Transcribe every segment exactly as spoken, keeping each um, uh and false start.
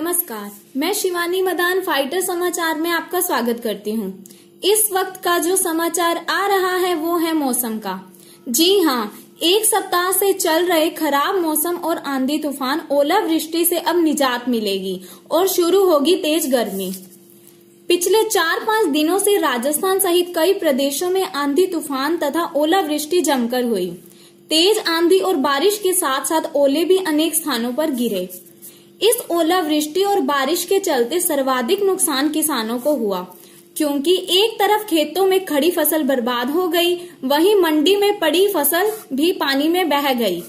नमस्कार, मैं शिवानी मदान फाइटर समाचार में आपका स्वागत करती हूं। इस वक्त का जो समाचार आ रहा है वो है मौसम का। जी हाँ, एक सप्ताह से चल रहे खराब मौसम और आंधी तूफान ओलावृष्टि से अब निजात मिलेगी और शुरू होगी तेज गर्मी। पिछले चार पाँच दिनों से राजस्थान सहित कई प्रदेशों में आंधी तूफान तथा ओलावृष्टि जमकर हुई। तेज आंधी और बारिश के साथ साथ ओले भी अनेक स्थानों पर गिरे। इस ओलावृष्टि और बारिश के चलते सर्वाधिक नुकसान किसानों को हुआ, क्योंकि एक तरफ खेतों में खड़ी फसल बर्बाद हो गई, वहीं मंडी में पड़ी फसल भी पानी में बह गई।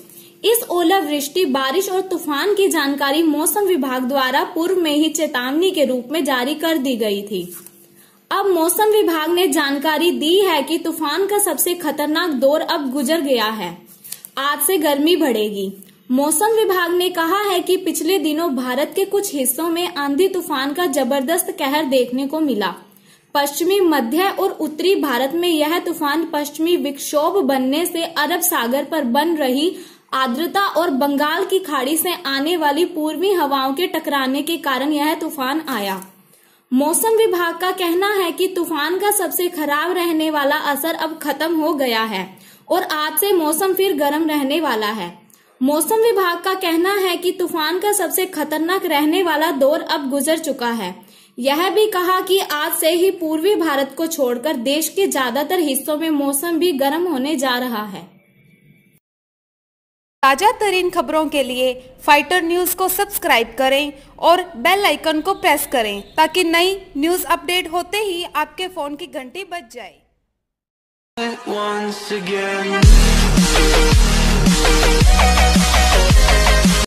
इस ओलावृष्टि, बारिश और तूफान की जानकारी मौसम विभाग द्वारा पूर्व में ही चेतावनी के रूप में जारी कर दी गई थी। अब मौसम विभाग ने जानकारी दी है कि तूफान का सबसे खतरनाक दौर अब गुजर गया है, आज से गर्मी बढ़ेगी। मौसम विभाग ने कहा है कि पिछले दिनों भारत के कुछ हिस्सों में आंधी तूफान का जबरदस्त कहर देखने को मिला। पश्चिमी, मध्य और उत्तरी भारत में यह तूफान पश्चिमी विक्षोभ बनने से अरब सागर पर बन रही आर्द्रता और बंगाल की खाड़ी से आने वाली पूर्वी हवाओं के टकराने के कारण यह तूफान आया। मौसम विभाग का कहना है कि तूफान का सबसे खराब रहने वाला असर अब खत्म हो गया है और आज से मौसम फिर गर्म रहने वाला है। मौसम विभाग का कहना है कि तूफान का सबसे खतरनाक रहने वाला दौर अब गुजर चुका है। यह भी कहा कि आज से ही पूर्वी भारत को छोड़कर देश के ज्यादातर हिस्सों में मौसम भी गर्म होने जा रहा है। ताजा तरीन खबरों के लिए फाइटर न्यूज को सब्सक्राइब करें और बेल आइकन को प्रेस करें ताकि नई न्यूज अपडेट होते ही आपके फोन की घंटी बज जाए।